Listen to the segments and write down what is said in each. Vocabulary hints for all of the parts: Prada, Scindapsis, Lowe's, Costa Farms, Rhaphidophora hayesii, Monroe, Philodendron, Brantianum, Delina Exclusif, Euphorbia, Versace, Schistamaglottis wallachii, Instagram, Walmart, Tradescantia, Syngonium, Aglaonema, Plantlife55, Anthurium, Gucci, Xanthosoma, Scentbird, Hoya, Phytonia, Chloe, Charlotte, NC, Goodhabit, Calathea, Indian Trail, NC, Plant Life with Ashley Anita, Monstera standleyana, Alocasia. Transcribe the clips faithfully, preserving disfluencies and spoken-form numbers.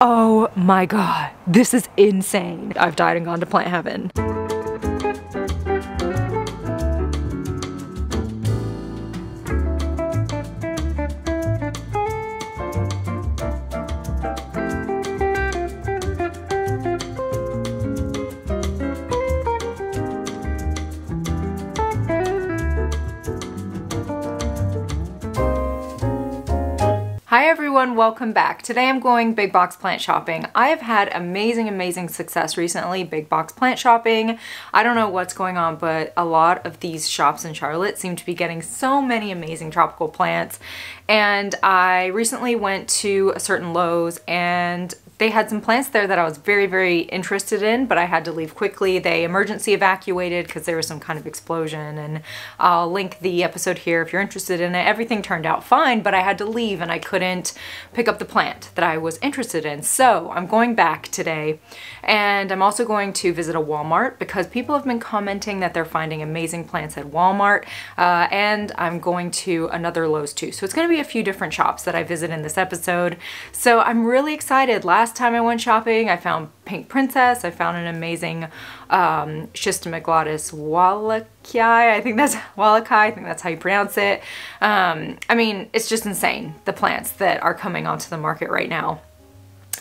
Oh my God, this is insane. I've died and gone to plant heaven. Hi everyone, welcome back. Today I'm going big box plant shopping. I have had amazing, amazing success recently big box plant shopping. I don't know what's going on, but a lot of these shops in Charlotte seem to be getting so many amazing tropical plants. And I recently went to a certain Lowe's and they had some plants there that I was very, very interested in, but I had to leave quickly. They emergency evacuated because there was some kind of explosion, and I'll link the episode here if you're interested in it. Everything turned out fine, but I had to leave and I couldn't pick up the plant that I was interested in. So I'm going back today, and I'm also going to visit a Walmart because people have been commenting that they're finding amazing plants at Walmart, uh, and I'm going to another Lowe's too. So it's gonna be a few different shops that I visit in this episode. So I'm really excited. Last Last time I went shopping, I found Pink Princess. I found an amazing um, Schistamaglottis wallachii. I think that's wallachii. I think that's how you pronounce it. Um, I mean, it's just insane, the plants that are coming onto the market right now.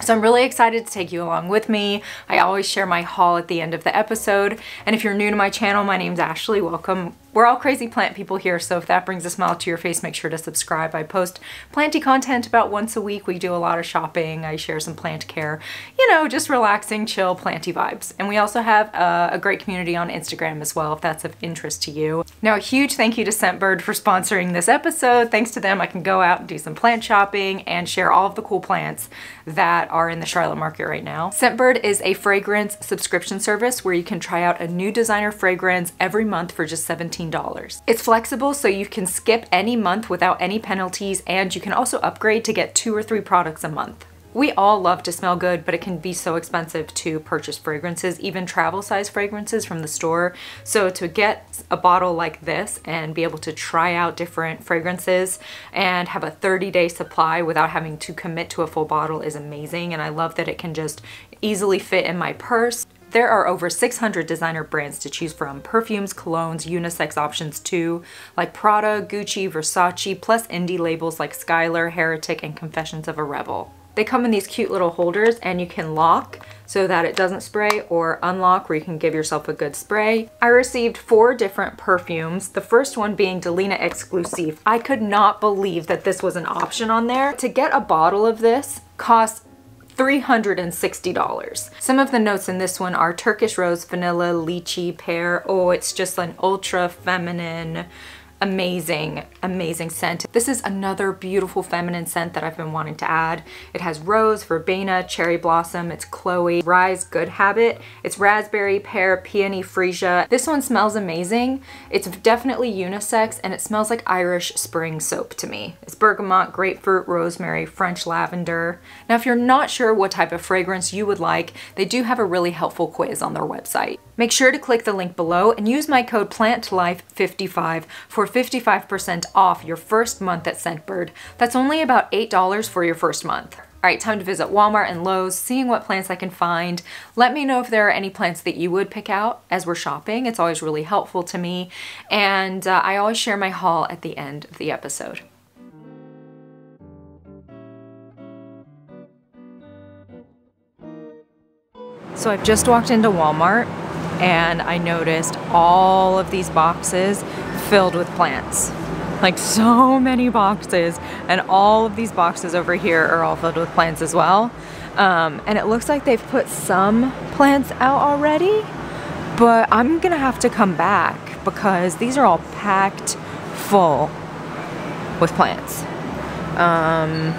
So I'm really excited to take you along with me. I always share my haul at the end of the episode. And if you're new to my channel, my name's Ashley. Welcome. We're all crazy plant people here, so if that brings a smile to your face, make sure to subscribe. I post planty content about once a week. We do a lot of shopping. I share some plant care, you know, just relaxing, chill, planty vibes. And we also have a, a great community on Instagram as well, if that's of interest to you. Now, a huge thank you to Scentbird for sponsoring this episode. Thanks to them, I can go out and do some plant shopping and share all of the cool plants that are in the Charlotte market right now. Scentbird is a fragrance subscription service where you can try out a new designer fragrance every month for just seventeen dollars. It's flexible, so you can skip any month without any penalties, and you can also upgrade to get two or three products a month. We all love to smell good, but it can be so expensive to purchase fragrances, even travel size fragrances from the store. So to get a bottle like this and be able to try out different fragrances and have a thirty day supply without having to commit to a full bottle is amazing. And I love that it can just easily fit in my purse. There are over six hundred designer brands to choose from. Perfumes, colognes, unisex options too, like Prada, Gucci, Versace, plus indie labels like Skylar, Heretic, and Confessions of a Rebel. They come in these cute little holders and you can lock so that it doesn't spray, or unlock where you can give yourself a good spray. I received four different perfumes, the first one being Delina Exclusive. I could not believe that this was an option on there. To get a bottle of this costs three hundred sixty dollars. Some of the notes in this one are Turkish rose, vanilla, lychee, pear. Oh, it's just an ultra feminine, amazing, amazing scent. This is another beautiful feminine scent that I've been wanting to add. It has rose, verbena, cherry blossom, it's Chloe, Rise, Good Habit, it's raspberry, pear, peony, freesia. This one smells amazing. It's definitely unisex, and it smells like Irish spring soap to me. It's bergamot, grapefruit, rosemary, French lavender. Now, if you're not sure what type of fragrance you would like, they do have a really helpful quiz on their website. Make sure to click the link below and use my code Plant Life fifty-five for fifty-five percent off your first month at Scentbird. That's only about eight dollars for your first month. All right, time to visit Walmart and Lowe's, seeing what plants I can find. Let me know if there are any plants that you would pick out as we're shopping. It's always really helpful to me. And uh, I always share my haul at the end of the episode. So I've just walked into Walmart and I noticed all of these boxes filled with plants, like so many boxes, and all of these boxes over here are all filled with plants as well. Um, and it looks like they've put some plants out already, but I'm gonna have to come back because these are all packed full with plants. Um,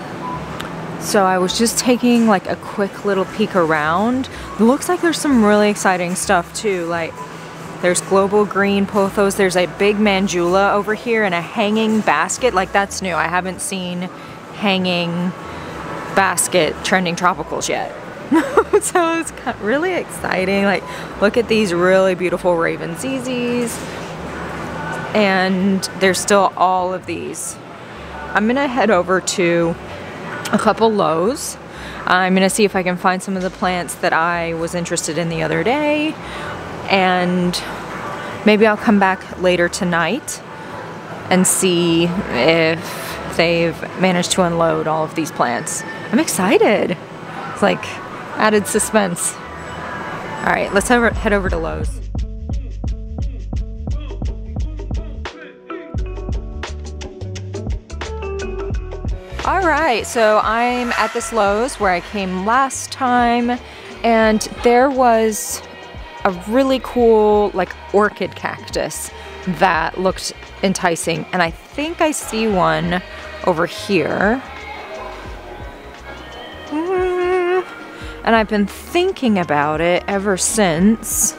So I was just taking like a quick little peek around. Looks like there's some really exciting stuff too. Like there's global green pothos. There's a big mandula over here and a hanging basket. Like that's new. I haven't seen hanging basket trending tropicals yet. So it's really exciting. Like look at these really beautiful raven zizis. And there's still all of these. I'm gonna head over to a couple Lowe's I'm gonna see if I can find some of the plants that I was interested in the other day, and maybe I'll come back later tonight and see if they've managed to unload all of these plants. I'm excited. It's like added suspense. All right, let's over, head over to Lowe's. All right, so I'm at this Lowe's where I came last time, and there was a really cool like orchid cactus that looked enticing, and I think I see one over here. Mm. And I've been thinking about it ever since.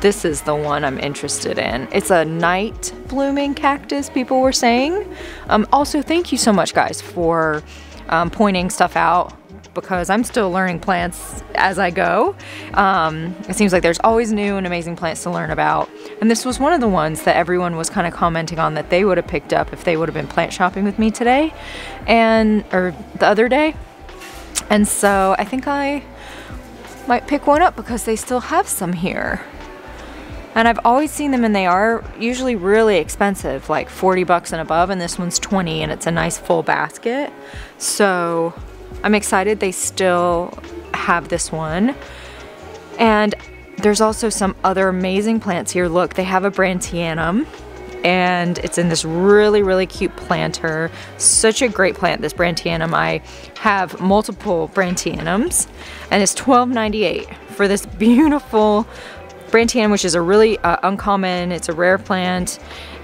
This is the one I'm interested in. It's a night blooming cactus, people were saying. Um, also, thank you so much guys for um, pointing stuff out, because I'm still learning plants as I go. Um, it seems like there's always new and amazing plants to learn about. And this was one of the ones that everyone was kind of commenting on that they would have picked up if they would have been plant shopping with me today, and or the other day. And so I think I might pick one up because they still have some here. And I've always seen them, and they are usually really expensive, like forty bucks and above, and this one's twenty, and it's a nice full basket. So I'm excited they still have this one. And there's also some other amazing plants here. Look, they have a Brantianum, and it's in this really, really cute planter. Such a great plant, this Brantianum. I have multiple Brantianums, and it's twelve ninety-eight for this beautiful Brantianum, which is a really uh, uncommon, it's a rare plant,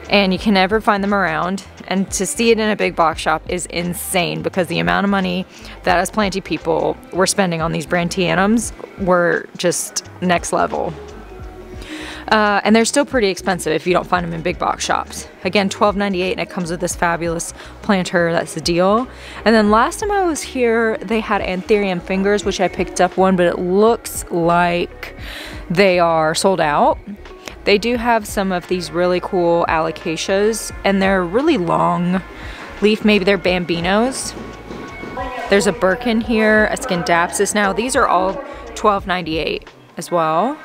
and you can never find them around. And to see it in a big box shop is insane, because the amount of money that as Planty people were spending on these Brantianums were just next level. Uh, and they're still pretty expensive if you don't find them in big box shops. Again, twelve ninety-eight, and it comes with this fabulous planter, that's the deal. And then last time I was here, they had Anthurium fingers, which I picked up one, but it looks like they are sold out. They do have some of these really cool alocasias, and they're really long leaf, maybe they're bambinos. There's a Birkin here, a Skindapsis. Now these are all twelve ninety-eight as well.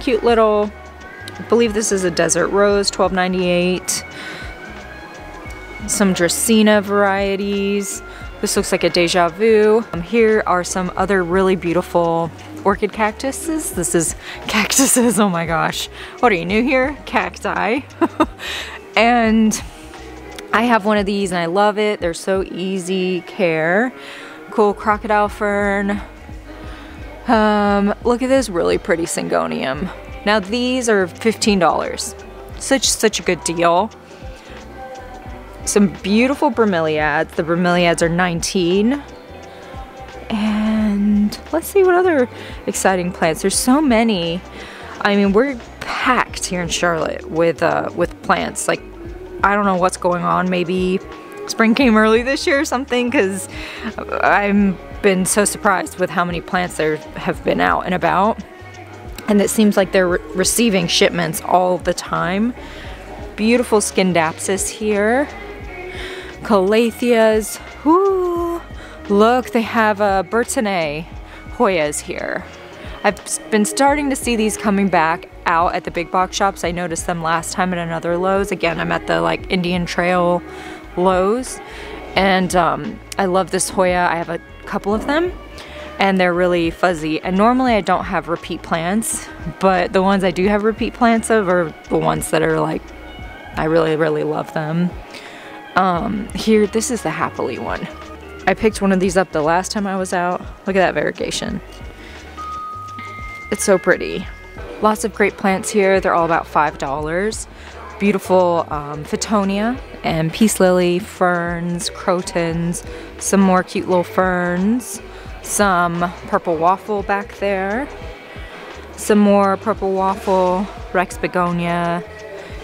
Cute little, I believe this is a desert rose, twelve ninety-eight. Some Dracaena varieties. This looks like a Deja Vu. Um, here are some other really beautiful orchid cactuses. This is cactuses, oh my gosh. What are you, new here? Cacti. And I have one of these and I love it. They're so easy care. Cool crocodile fern. Um, look at this really pretty Syngonium. Now these are fifteen dollars. Such, such a good deal. Some beautiful bromeliads. The bromeliads are nineteen dollars. And let's see what other exciting plants. There's so many. I mean, we're packed here in Charlotte with uh, with plants. Like, I don't know what's going on. Maybe spring came early this year or something, because I've been so surprised with how many plants there have been out and about. And it seems like they're re receiving shipments all the time. Beautiful Skindapsis here. Calatheas. Woo! Look, they have a Bertinae Hoyas here. I've been starting to see these coming back out at the big box shops. I noticed them last time at another Lowe's. Again, I'm at the like Indian Trail Lowe's, and um, I love this Hoya. I have a couple of them, and they're really fuzzy. And normally I don't have repeat plants, but the ones I do have repeat plants of are the ones that are like, I really, really love them. Um, here, this is the Happily one. I picked one of these up the last time I was out. Look at that variegation. It's so pretty. Lots of great plants here. They're all about five dollars. Beautiful um, Phytonia and Peace Lily, ferns, crotons, some more cute little ferns, some purple waffle back there, some more purple waffle, Rex begonia,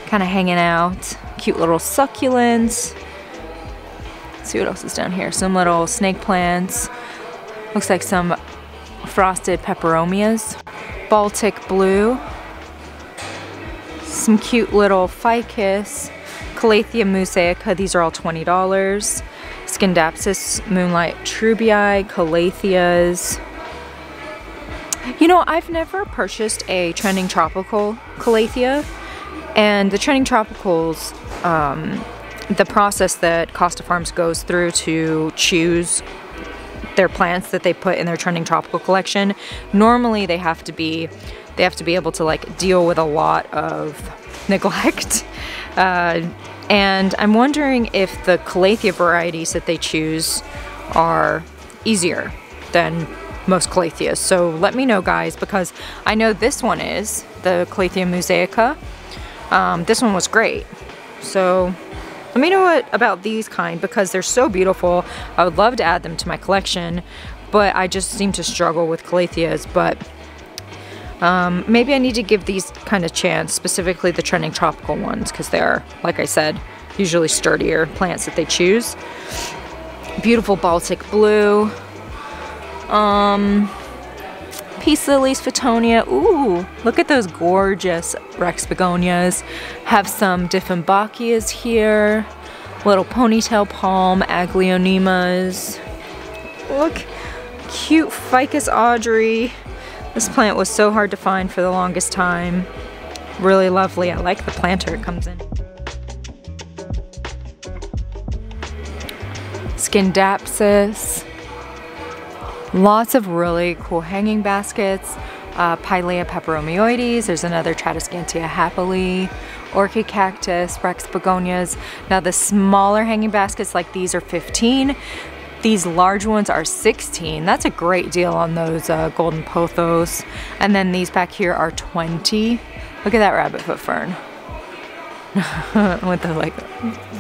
kind of hanging out, cute little succulents. See what else is down here. Some little snake plants. Looks like some frosted peperomias. Baltic blue. Some cute little ficus. Calathea musaica. These are all twenty dollars. Scindapsis, Moonlight Trubii, Calatheas. You know, I've never purchased a trending tropical Calathea, and the trending tropicals, um, the process that Costa Farms goes through to choose their plants that they put in their trending tropical collection, normally they have to be they have to be able to like deal with a lot of neglect. Uh, and I'm wondering if the Calathea varieties that they choose are easier than most Calatheas. So let me know, guys, because I know this one is, the Calathea mosaica. Um, this one was great. So let me know what about these kind, because they're so beautiful. I would love to add them to my collection, but I just seem to struggle with Calatheas. But Um, maybe I need to give these kind of chance, specifically the trending tropical ones, because they are, like I said, usually sturdier plants that they choose. Beautiful Baltic Blue. Um, Peace Lilies, Phytonia. Ooh, look at those gorgeous Rex Begonias. Have some Diffenbachias here. Little Ponytail Palm, Aglaonemas. Look, cute Ficus Audrey. This plant was so hard to find for the longest time. Really lovely. I like the planter it comes in. Scindapsis. Lots of really cool hanging baskets. Uh, Pilea peperomioides. There's another Tradescantia happily. Orchid cactus, Rex begonias. Now the smaller hanging baskets like these are fifteen. These large ones are sixteen. That's a great deal on those uh, golden pothos. And then these back here are twenty. Look at that rabbit foot fern with the like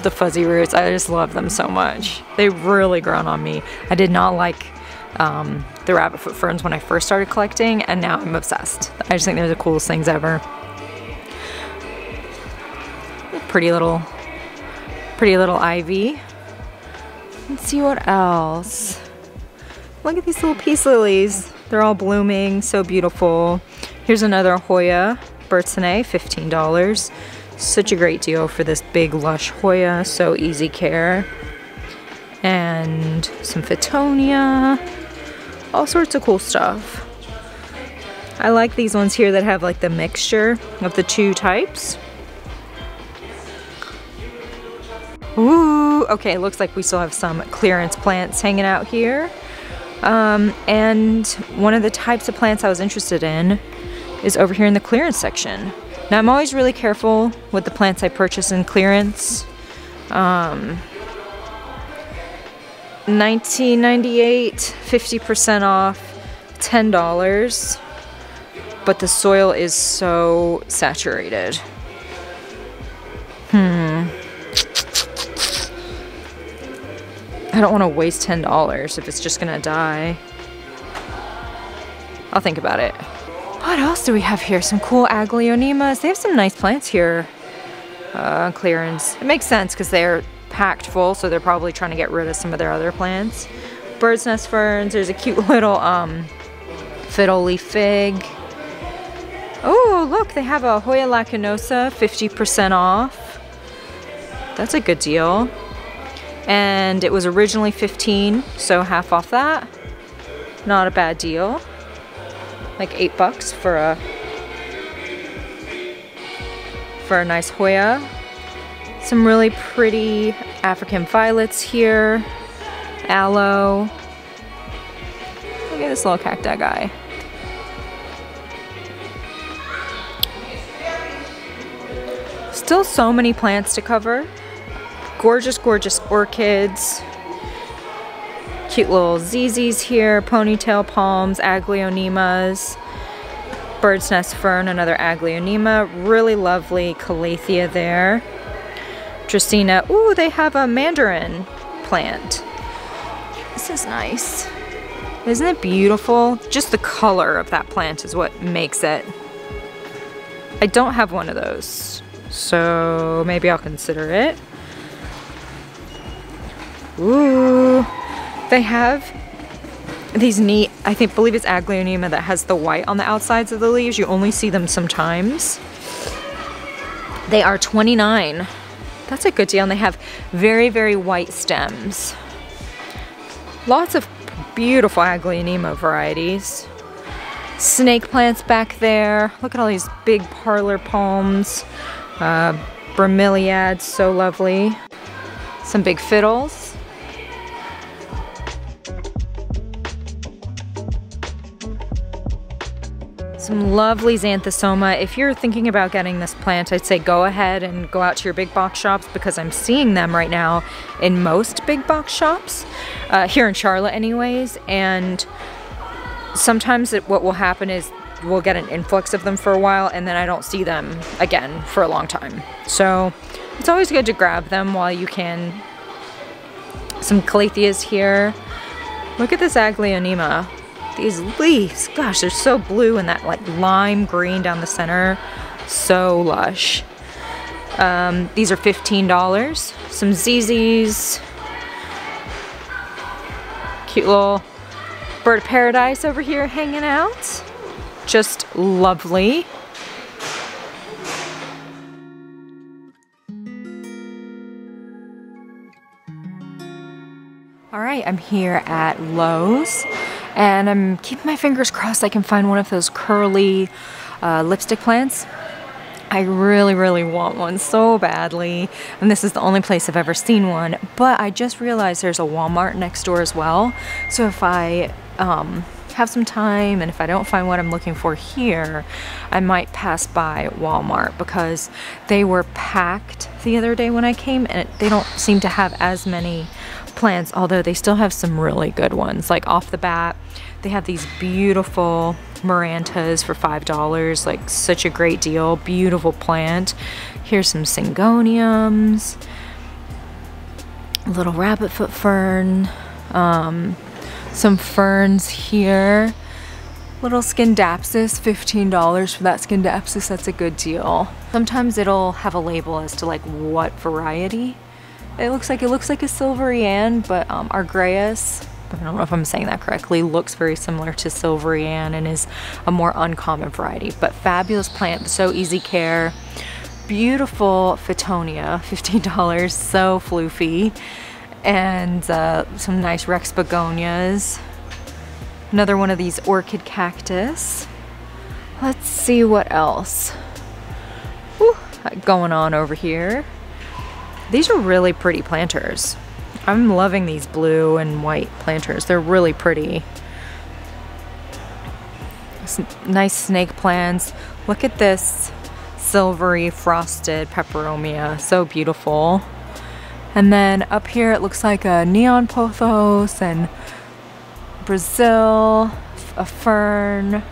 the fuzzy roots. I just love them so much. They've really grown on me. I did not like um, the rabbit foot ferns when I first started collecting, and now I'm obsessed. I just think they're the coolest things ever. Pretty little, pretty little ivy. Let's see what else. Look at these little peace lilies. They're all blooming, so beautiful. Here's another Hoya Bertinae, fifteen dollars. Such a great deal for this big lush Hoya, so easy care. And some Phytonia, all sorts of cool stuff. I like these ones here that have like the mixture of the two types. Ooh, okay, looks like we still have some clearance plants hanging out here. Um, and one of the types of plants I was interested in is over here in the clearance section. Now, I'm always really careful with the plants I purchase in clearance. Um, nineteen ninety-eight, fifty percent off, ten dollars. But the soil is so saturated. Hmm. I don't want to waste ten dollars if it's just gonna die. I'll think about it. What else do we have here? Some cool Aglaonemas. They have some nice plants here uh, on clearance. It makes sense because they're packed full, so they're probably trying to get rid of some of their other plants. Bird's nest ferns. There's a cute little um, fiddle leaf fig. Oh, look, they have a Hoya lacanosa, fifty percent off. That's a good deal. And it was originally fifteen, so half off that. Not a bad deal. Like eight bucks for a for a nice Hoya. Some really pretty African violets here. Aloe. Look at this little cacti guy. Still so many plants to cover. Gorgeous, gorgeous orchids. Cute little Zizis here, ponytail palms, Aglaonemas, bird's nest fern, another Aglaonema. Really lovely Calathea there. Dracaena. Ooh, they have a mandarin plant. This is nice. Isn't it beautiful? Just the color of that plant is what makes it. I don't have one of those, so maybe I'll consider it. Ooh, they have these neat, I think, believe it's Aglaonema that has the white on the outsides of the leaves. You only see them sometimes. They are twenty-nine dollars. That's a good deal. And they have very, very white stems. Lots of beautiful aglaonema varieties. Snake plants back there. Look at all these big parlor palms. Uh, bromeliads, so lovely. Some big fiddles. Some lovely xanthosoma. If you're thinking about getting this plant, I'd say go ahead and go out to your big box shops, because I'm seeing them right now in most big box shops, uh, here in Charlotte anyways. And sometimes it, what will happen is we'll get an influx of them for a while, and then I don't see them again for a long time. So it's always good to grab them while you can. Some calatheas here. Look at this aglaonema. These leaves, gosh, they're so blue, and that like lime green down the center, so lush. Um, these are fifteen dollars. Some zzzs. Cute little bird of paradise over here hanging out. Just lovely. All right, I'm here at Lowe's, and I'm keeping my fingers crossed I can find one of those curly uh, lipstick plants. I really, really want one so badly, and this is the only place I've ever seen one, but I just realized there's a Walmart next door as well, so if I um, have some time and if I don't find what I'm looking for here, I might pass by Walmart, because they were packed the other day when I came, and it, they don't seem to have as many plants, although they still have some really good ones. Like off the bat, they have these beautiful Marantas for five dollars, like such a great deal, beautiful plant. Here's some Syngoniums, little rabbit foot fern, um, some ferns here, little Skindapsis, fifteen dollars for that Skindapsis, that's a good deal. Sometimes it'll have a label as to like what variety. It looks like, it looks like a silvery Anne, but um, Argraeus, I don't know if I'm saying that correctly, looks very similar to silvery Anne and is a more uncommon variety, but fabulous plant, so easy care. Beautiful Phytonia, fifteen dollars, so floofy. And uh, some nice Rex begonias. Another one of these orchid cactus. Let's see what else. Whew, going on over here. These are really pretty planters. I'm loving these blue and white planters. They're really pretty. Some nice snake plants. Look at this silvery frosted peperomia, so beautiful. And then up here, it looks like a neon pothos and Brazil, a fern.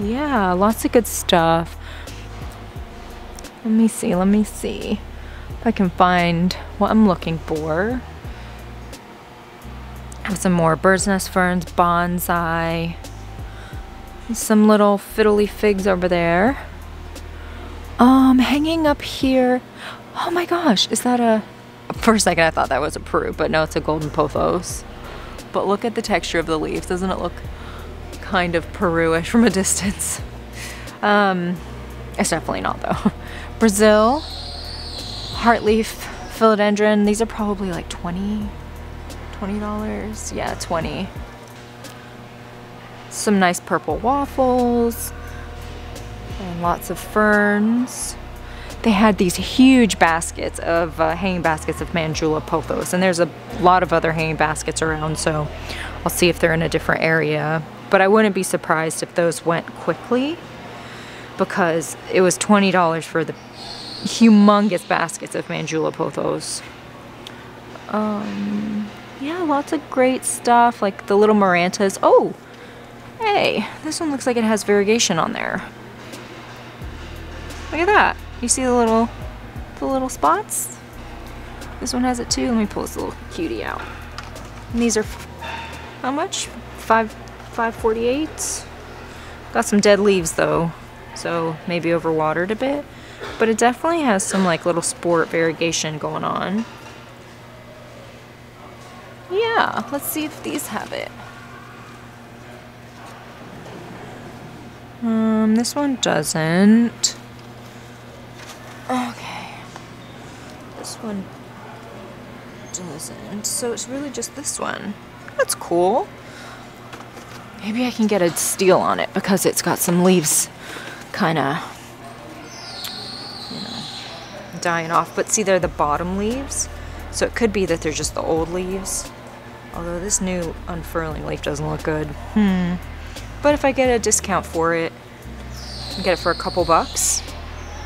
Yeah, lots of good stuff. Let me see, let me see if I can find what I'm looking for. I have some more bird's nest ferns, bonsai, some little fiddly figs over there. Um, hanging up here, oh my gosh, is that a, for a second I thought that was a Peru, but no, it's a golden pothos. But look at the texture of the leaves, doesn't it look kind of Peru-ish from a distance? Um, it's definitely not though. Brazil, heartleaf, philodendron. These are probably like twenty dollars, twenty dollars. Yeah, twenty. Some nice purple waffles and lots of ferns. They had these huge baskets of uh, hanging baskets of Mandula pothos, and there's a lot of other hanging baskets around, so I'll see if they're in a different area. But I wouldn't be surprised if those went quickly, because it was twenty dollars for the humongous baskets of Mandula pothos. Um, yeah, lots of great stuff, like the little Marantas. Oh, hey, this one looks like it has variegation on there. Look at that. You see the little, the little spots? This one has it too. Let me pull this little cutie out. And these are, how much? Five, five forty-eight. Got some dead leaves though, so maybe overwatered a bit, but it definitely has some like little sport variegation going on. Yeah, let's see if these have it. Um, this one doesn't. Okay, this one thousand, so it's really just this one. That's cool. Maybe I can get a steal on it because it's got some leaves kind of, you know, dying off. But see, they're the bottom leaves, so it could be that they're just the old leaves. Although this new unfurling leaf doesn't look good. Hmm. But if I get a discount for it, get it for a couple bucks,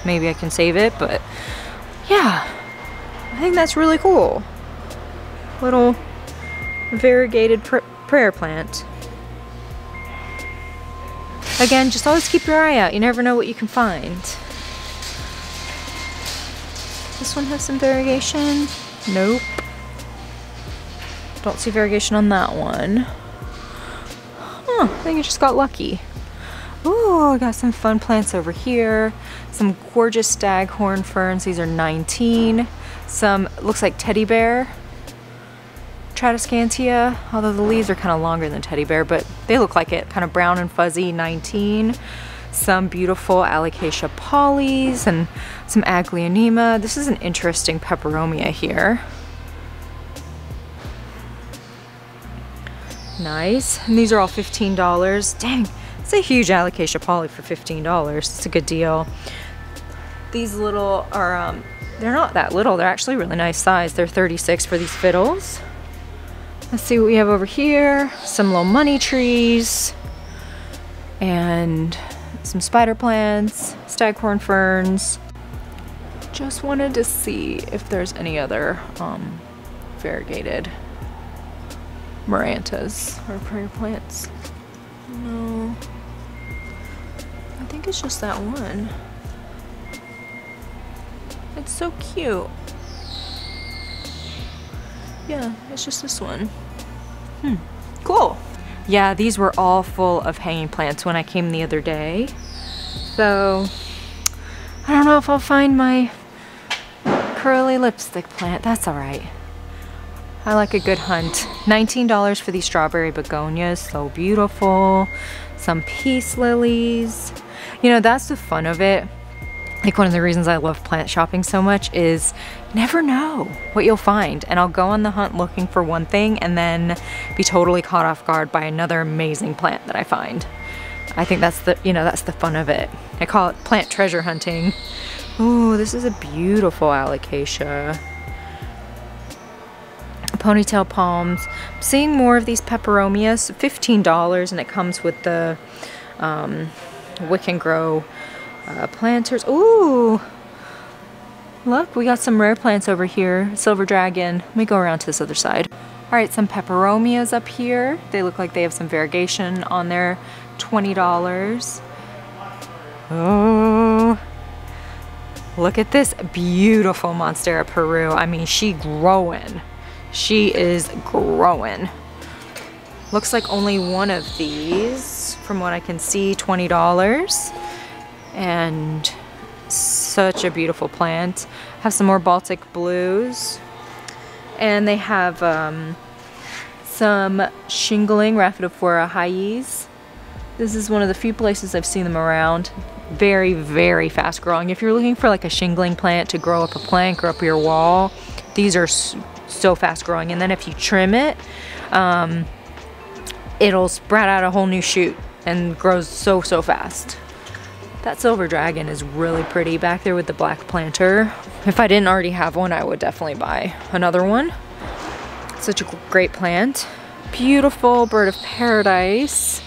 maybe I can save it. But yeah, I think that's really cool. Little variegated pr prayer plant. Again, just always keep your eye out. You never know what you can find. This one has some variegation. Nope. Don't see variegation on that one. Huh, I think I just got lucky. Ooh, I got some fun plants over here. Some gorgeous staghorn ferns. These are nineteen. Some, looks like teddy bear. Tradescantia, although the leaves are kind of longer than teddy bear, but they look like it. Kind of brown and fuzzy, nineteen. Some beautiful Alocasia polys and some Aglaonema. This is an interesting peperomia here. Nice. And these are all fifteen dollars. Dang. It's a huge Alocasia poly for fifteen dollars. It's a good deal. These little are, um, they're not that little. They're actually really nice size. They're thirty-six for these fiddles. Let's see what we have over here. Some little money trees and some spider plants, staghorn ferns. Just wanted to see if there's any other um, variegated marantas or prayer plants. No. I think it's just that one. It's so cute. Yeah, it's just this one. Hmm. Cool. Yeah, these were all full of hanging plants when I came the other day. So, I don't know if I'll find my curly lipstick plant. That's all right. I like a good hunt. nineteen dollars for these strawberry begonias, so beautiful. Some peace lilies. You know, that's the fun of it. Like, one of the reasons I love plant shopping so much is never know what you'll find. And I'll go on the hunt looking for one thing and then be totally caught off guard by another amazing plant that I find. I think that's the, you know, that's the fun of it. I call it plant treasure hunting. Ooh, this is a beautiful Alocasia. Ponytail palms. I'm seeing more of these peperomias, fifteen dollars, and it comes with the um, wick and grow uh, planters. Ooh, look, we got some rare plants over here. Silver dragon. Let me go around to this other side. All right, some peperomias up here. They look like they have some variegation on there. twenty dollars. Oh. Look at this beautiful Monstera Peru. I mean, she growing. She is growing. Looks like only one of these, from what I can see, twenty dollars. And such a beautiful plant. Have some more Baltic blues. And they have um, some shingling Rhaphidophora hayesii. This is one of the few places I've seen them around. Very, very fast growing. If you're looking for like a shingling plant to grow up a plank or up your wall, these are so fast growing. And then if you trim it, um, it'll sprout out a whole new shoot and grows so, so fast. That silver dragon is really pretty back there with the black planter. If I didn't already have one, I would definitely buy another one. Such a great plant. Beautiful bird of paradise.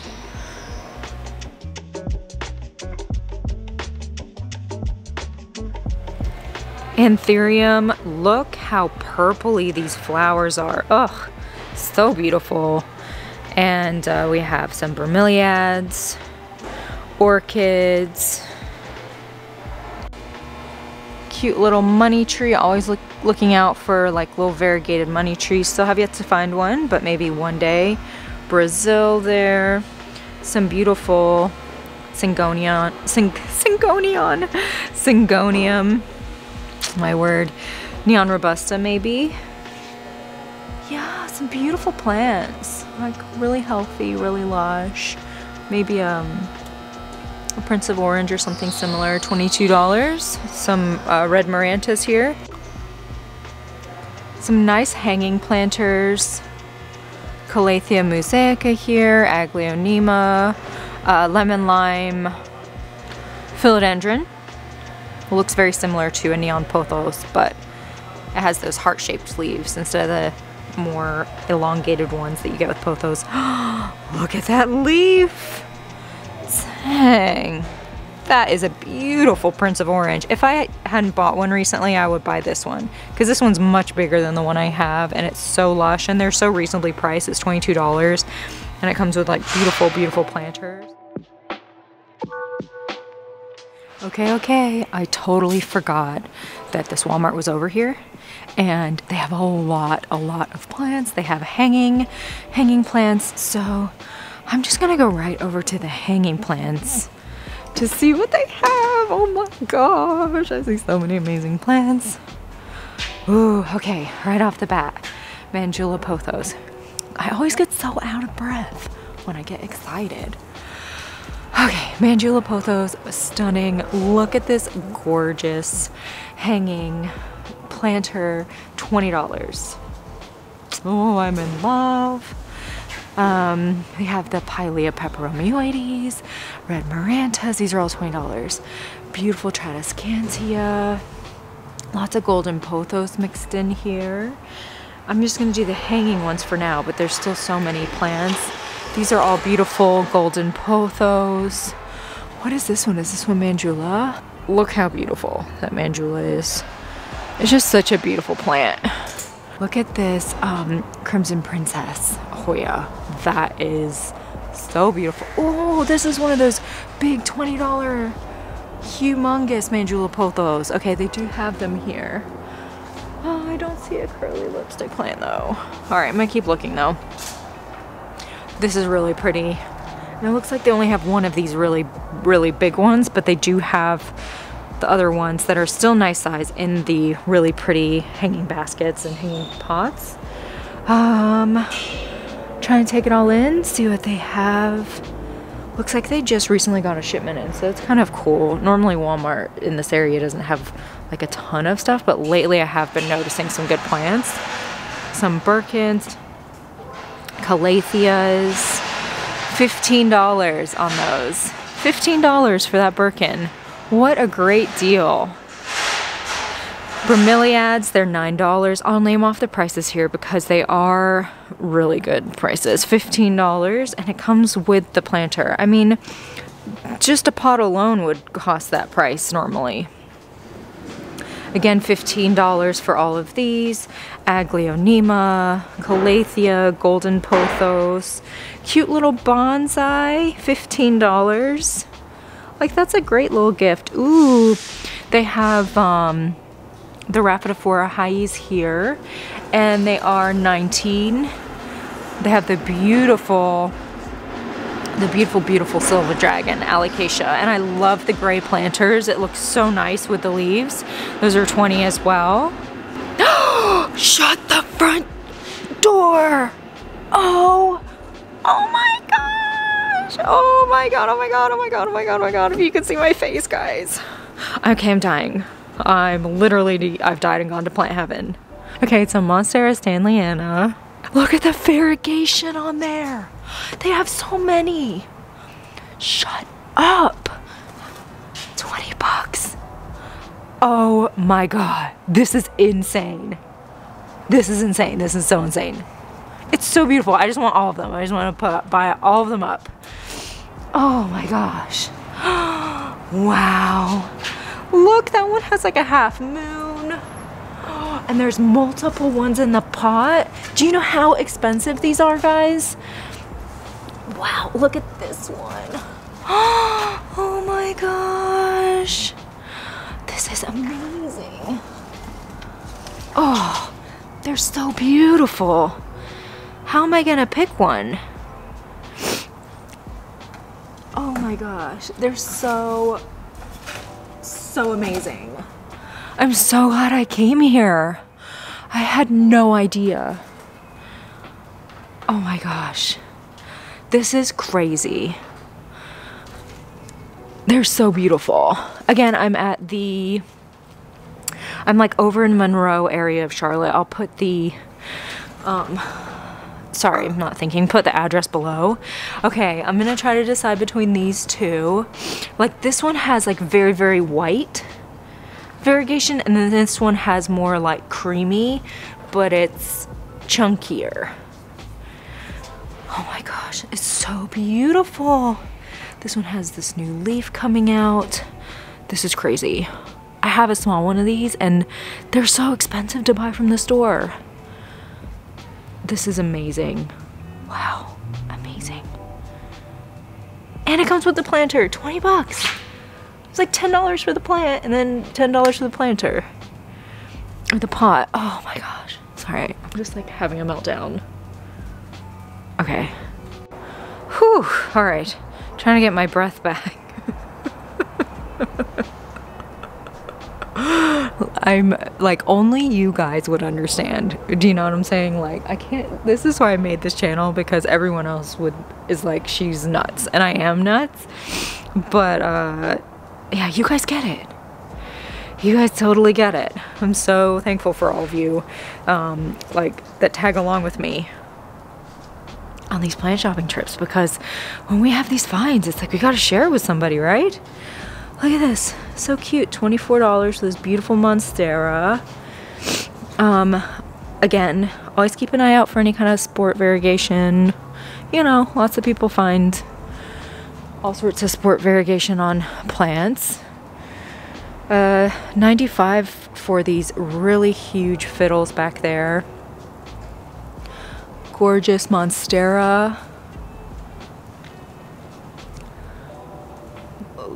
Anthurium, look how purpley these flowers are. Ugh, so beautiful. And uh, we have some bromeliads, orchids, cute little money tree. Always look, looking out for like little variegated money trees. Still have yet to find one, but maybe one day. Brazil there, some beautiful syngonium, syng syngonium, syngonium. My word. Neon Robusta maybe. Yeah, some beautiful plants. Like really healthy, really lush. Maybe um, a Prince of Orange or something similar. twenty-two dollars. Some uh, red Marantas here. Some nice hanging planters. Calathea mosaica here, Aglaonema, uh, lemon lime, philodendron. Looks very similar to a neon pothos, but it has those heart-shaped leaves instead of the more elongated ones that you get with pothos. Look at that leaf! Dang. That is a beautiful Prince of Orange. If I hadn't bought one recently, I would buy this one because this one's much bigger than the one I have, and it's so lush and they're so reasonably priced. It's twenty-two dollars and it comes with like beautiful, beautiful planters. Okay, okay, I totally forgot that this Walmart was over here, and they have a lot, a lot of plants. They have hanging, hanging plants. So I'm just gonna go right over to the hanging plants to see what they have. Oh my gosh, I see so many amazing plants. Ooh, okay, right off the bat, Mandula pothos. I always get so out of breath when I get excited. Okay, Mandula pothos, stunning. Look at this gorgeous hanging planter, twenty dollars. Oh, I'm in love. Um, we have the Pilea peperomyoides, red marantas, these are all twenty dollars. Beautiful Tradescantia, lots of golden pothos mixed in here. I'm just gonna do the hanging ones for now, but there's still so many plants. These are all beautiful golden pothos. What is this one? Is this one Mandula? Look how beautiful that Mandula is. It's just such a beautiful plant. Look at this um, Crimson Princess Hoya. That is so beautiful. Oh, this is one of those big twenty dollar humongous Mandula pothos. Okay, they do have them here. Oh, I don't see a curly lipstick plant though. All right, I'm gonna keep looking though. This is really pretty. And it looks like they only have one of these really, really big ones, but they do have the other ones that are still nice size in the really pretty hanging baskets and hanging pots. Um, trying to take it all in, see what they have. Looks like they just recently got a shipment in, so it's kind of cool. Normally Walmart in this area doesn't have like a ton of stuff, but lately I have been noticing some good plants. Some Birkins, Calatheas, fifteen dollars on those. fifteen dollars for that Birkin. What a great deal. Bromeliads, they're nine dollars. I'll name off the prices here because they are really good prices. fifteen dollars, and it comes with the planter. I mean, just a pot alone would cost that price normally. Again, fifteen dollars for all of these. Aglaonema, Calathea, golden pothos. Cute little bonsai, fifteen dollars. Like, that's a great little gift. Ooh, they have um, the Rhaphidophora hayesii here, and they are nineteen dollars. They have the beautiful, the beautiful, beautiful Silver Dragon, Alocasia. And I love the gray planters. It looks so nice with the leaves. Those are twenty dollars as well. Shut the front door. Oh, oh my God. Oh my God, oh my God, oh my God, oh my God, oh my God. If you could see my face, guys. Okay, I'm dying. I'm literally, I've died and gone to plant heaven. Okay, so Monstera standleyana. Look at the variegation on there. They have so many. Shut up. twenty bucks. Oh my God, this is insane. This is insane, this is so insane. It's so beautiful. I just want all of them. I just want to put, buy all of them up. Oh my gosh. Wow. Look, that one has like a half moon. Oh, and there's multiple ones in the pot. Do you know how expensive these are, guys? Wow, look at this one. Oh my gosh. This is amazing. Oh, they're so beautiful. How am I gonna pick one? Oh my gosh, they're so, so amazing. I'm so glad I came here. I had no idea. Oh my gosh, this is crazy. They're so beautiful. Again, I'm at the I'm like over in Monroe area of Charlotte. I'll put the, um, sorry, I'm not thinking, put the address below. Okay, I'm gonna try to decide between these two. Like this one has like very, very white variegation, and then this one has more like creamy, but it's chunkier. Oh my gosh, it's so beautiful. This one has this new leaf coming out. This is crazy. I have a small one of these and they're so expensive to buy from the store. This is amazing. Wow, amazing. And it comes with the planter, twenty bucks. It's like ten dollars for the plant and then ten dollars for the planter. Or the pot, oh my gosh. Sorry, I'm just like having a meltdown. Okay. Whew, all right. Trying to get my breath back. I'm like, only you guys would understand. Do you know what I'm saying? Like, I can't, this is why I made this channel, because everyone else would, is like, she's nuts, and I am nuts. But uh, yeah, you guys get it. You guys totally get it. I'm so thankful for all of you um, like that tag along with me on these plant shopping trips, because when we have these finds, it's like we gotta share it with somebody, right? Look at this, so cute, twenty-four dollars for this beautiful Monstera. Um, again, always keep an eye out for any kind of sport variegation. You know, lots of people find all sorts of sport variegation on plants. Uh, ninety-five dollars for these really huge fiddles back there. Gorgeous Monstera.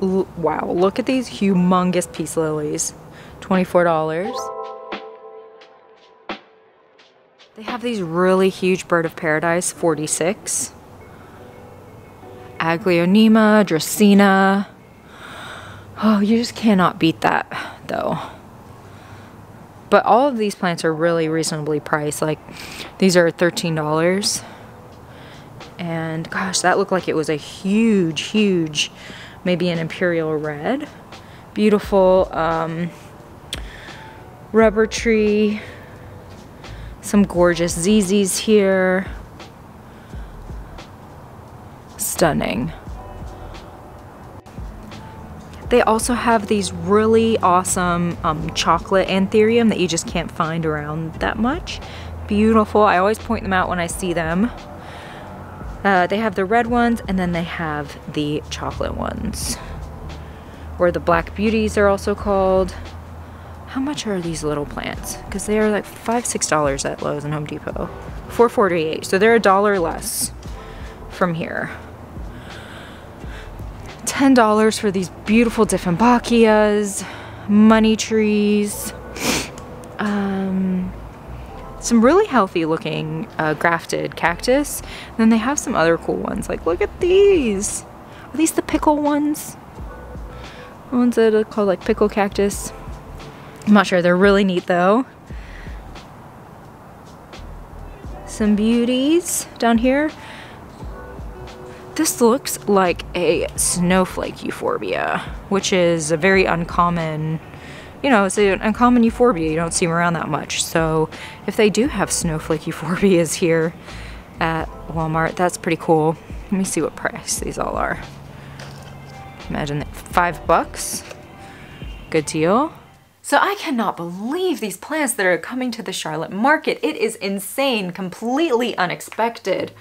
L- wow, look at these humongous peace lilies. twenty-four dollars. They have these really huge bird of paradise, forty-six. Aglionema, Dracaena. Oh, you just cannot beat that though. But all of these plants are really reasonably priced. Like these are thirteen dollars. And gosh, that looked like it was a huge, huge, maybe an imperial red. Beautiful um, rubber tree. Some gorgeous Z Zs here. Stunning. They also have these really awesome um, chocolate anthurium that you just can't find around that much. Beautiful. I always point them out when I see them. Uh, they have the red ones, and then they have the chocolate ones, or the black beauties are also called. How much are these little plants? Because they are like five, six dollars at Lowe's and Home Depot. four forty-eight. So they're a dollar less from here. ten dollars for these beautiful Diffenbachias, money trees, um, some really healthy looking uh, grafted cactus. And then they have some other cool ones. Like, look at these. Are these the pickle ones? The ones that are called like pickle cactus. I'm not sure. They're really neat though. Some beauties down here. This looks like a snowflake euphorbia, which is a very uncommon, you know, it's an uncommon euphorbia. You don't see them around that much. So if they do have snowflake euphorbias here at Walmart, that's pretty cool. Let me see what price these all are. Imagine that, five bucks. Good deal. So I cannot believe these plants that are coming to the Charlotte market. It is insane, completely unexpected.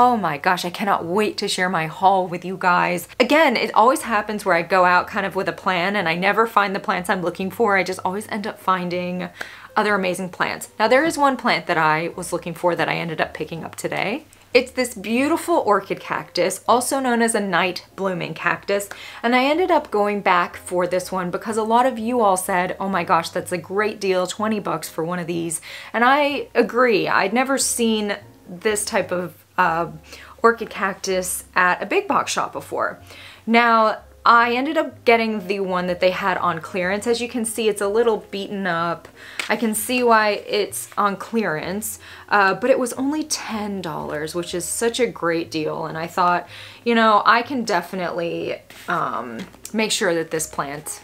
Oh my gosh, I cannot wait to share my haul with you guys. Again, it always happens where I go out kind of with a plan and I never find the plants I'm looking for. I just always end up finding other amazing plants. Now there is one plant that I was looking for that I ended up picking up today. It's this beautiful orchid cactus, also known as a night blooming cactus. And I ended up going back for this one because a lot of you all said, oh my gosh, that's a great deal, twenty bucks for one of these. And I agree, I'd never seen this type of Uh, orchid cactus at a big box shop before. Now, I ended up getting the one that they had on clearance. As you can see, it's a little beaten up. I can see why it's on clearance, uh, but it was only ten dollars, which is such a great deal. And I thought, you know, I can definitely um, make sure that this plant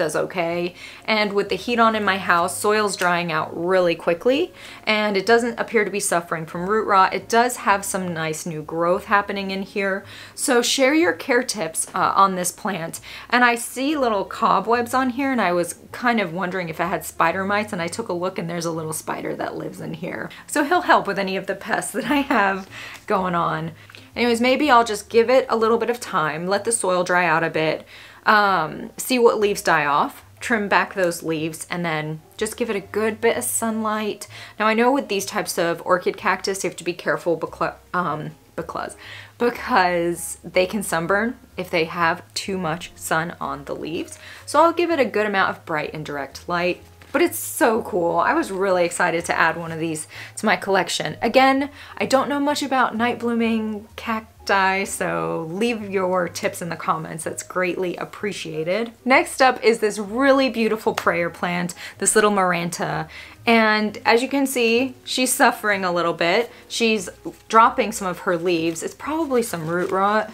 does okay. And with the heat on in my house, soil's drying out really quickly and it doesn't appear to be suffering from root rot. It does have some nice new growth happening in here. So share your care tips uh, on this plant. And I see little cobwebs on here and I was kind of wondering if I had spider mites, and I took a look and there's a little spider that lives in here. So he'll help with any of the pests that I have going on. Anyways, maybe I'll just give it a little bit of time, let the soil dry out a bit, um, see what leaves die off, trim back those leaves, and then just give it a good bit of sunlight. Now I know with these types of orchid cactus, you have to be careful because, um, because, because they can sunburn if they have too much sun on the leaves. So I'll give it a good amount of bright and direct light. But it's so cool. I was really excited to add one of these to my collection. Again, I don't know much about night blooming cacti, so leave your tips in the comments. That's greatly appreciated. Next up is this really beautiful prayer plant, this little Maranta. And as you can see, she's suffering a little bit. She's dropping some of her leaves. It's probably some root rot.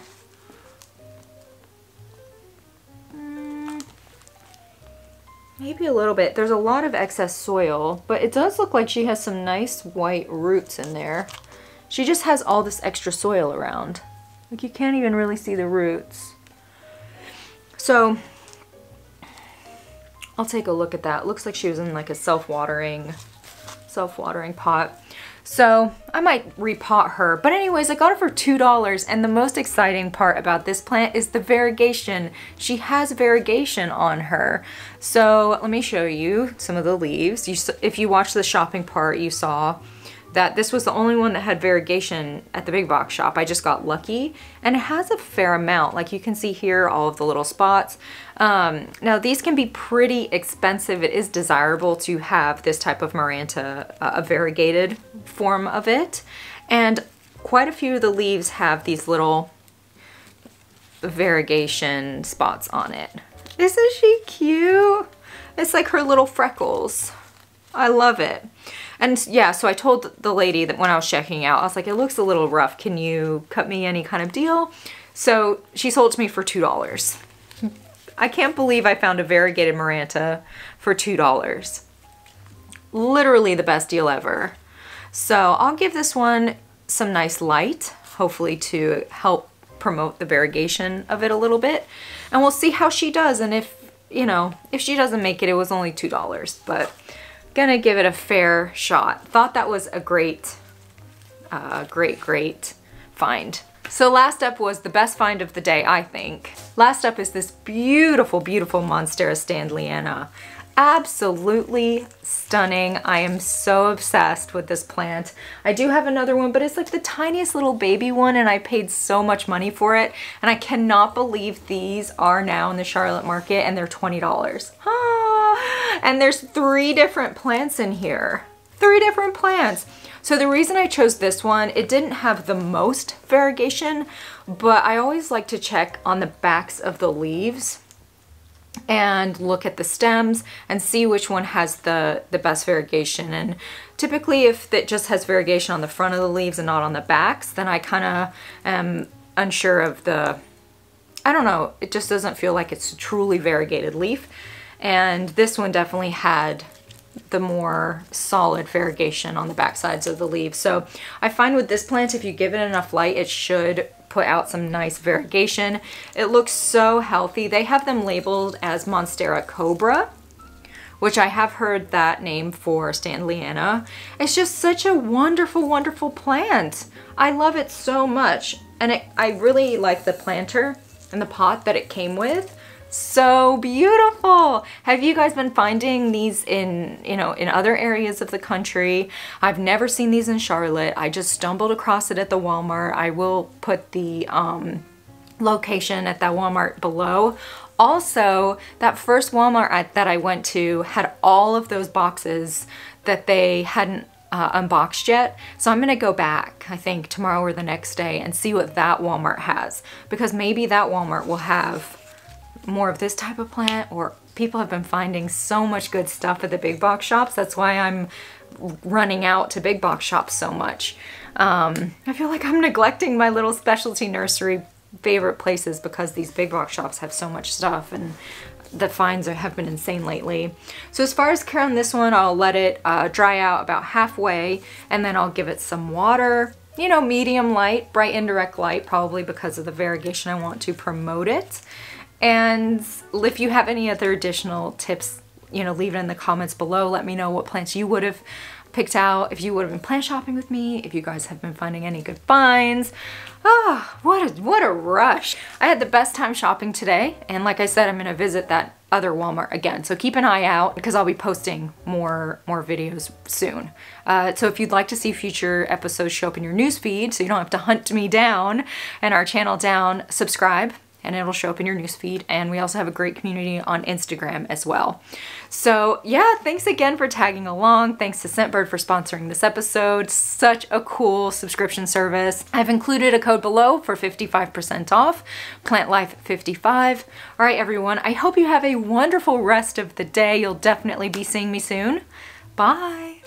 Maybe a little bit. There's a lot of excess soil, but it does look like she has some nice white roots in there. She just has all this extra soil around. Like you can't even really see the roots. So I'll take a look at that. Looks like she was in like a self-watering, self-watering pot. So I might repot her, but anyways, I got it for two dollars, and the most exciting part about this plant is the variegation. She has variegation on her. So let me show you some of the leaves. You, if you watched the shopping part, you saw that this was the only one that had variegation at the big box shop. I just got lucky, and it has a fair amount. Like you can see here, all of the little spots. Um, now these can be pretty expensive. It is desirable to have this type of Maranta, uh, a variegated form of it. And quite a few of the leaves have these little variegation spots on it. Isn't she cute? It's like her little freckles. I love it. And yeah, so I told the lady that when I was checking out, I was like, it looks a little rough. Can you cut me any kind of deal? So she sold it to me for two dollars. I can't believe I found a variegated Maranta for two dollars. Literally the best deal ever. So I'll give this one some nice light, hopefully to help promote the variegation of it a little bit. And we'll see how she does. And if, you know, if she doesn't make it, it was only two dollars, but gonna give it a fair shot. Thought that was a great, uh, great, great find. So last up was the best find of the day, I think. Last up is this beautiful, beautiful Monstera standleyana. Absolutely stunning. I am so obsessed with this plant. I do have another one, but it's like the tiniest little baby one, and I paid so much money for it. And I cannot believe these are now in the Charlotte market, and they're twenty dollars. Ah, and there's three different plants in here. Three different plants. So the reason I chose this one, it didn't have the most variegation, but I always like to check on the backs of the leaves and look at the stems and see which one has the, the best variegation. And typically if it just has variegation on the front of the leaves and not on the backs, then I kind of am unsure of the, I don't know, it just doesn't feel like it's a truly variegated leaf. And this one definitely had the more solid variegation on the back sides of the leaves. So I find with this plant, if you give it enough light, it should put out some nice variegation. It looks so healthy. They have them labeled as Monstera cobra, which I have heard that name for standleyana. It's just such a wonderful, wonderful plant. I love it so much. And it, I really like the planter and the pot that it came with. So beautiful. Have you guys been finding these in, you know, in other areas of the country? I've never seen these in Charlotte. I just stumbled across it at the Walmart. I will put the um, location at that Walmart below. Also, that first Walmart I, that I went to had all of those boxes that they hadn't Uh, unboxed yet, so I'm gonna go back, I think tomorrow or the next day, and see what that Walmart has, because maybe that Walmart will have more of this type of plant, or people have been finding so much good stuff at the big box shops. That's why I'm running out to big box shops so much. Um, I feel like I'm neglecting my little specialty nursery favorite places because these big box shops have so much stuff, and the fines are, have been insane lately. So as far as care on this one, I'll let it uh, dry out about halfway, and then I'll give it some water. You know, medium light, bright indirect light, probably because of the variegation I want to promote it. And if you have any other additional tips, you know, leave it in the comments below. Let me know what plants you would have picked out, if you would have been plant shopping with me, if you guys have been finding any good finds. Ah, what a, what a rush. I had the best time shopping today, and like I said, I'm gonna visit that other Walmart again, so keep an eye out because I'll be posting more more videos soon. Uh, so if you'd like to see future episodes show up in your newsfeed so you don't have to hunt me down and our channel down, subscribe and it'll show up in your newsfeed. And we also have a great community on Instagram as well. So yeah, thanks again for tagging along. Thanks to Scentbird for sponsoring this episode. Such a cool subscription service. I've included a code below for fifty-five percent off, Plantlife fifty-five. All right, everyone, I hope you have a wonderful rest of the day. You'll definitely be seeing me soon. Bye.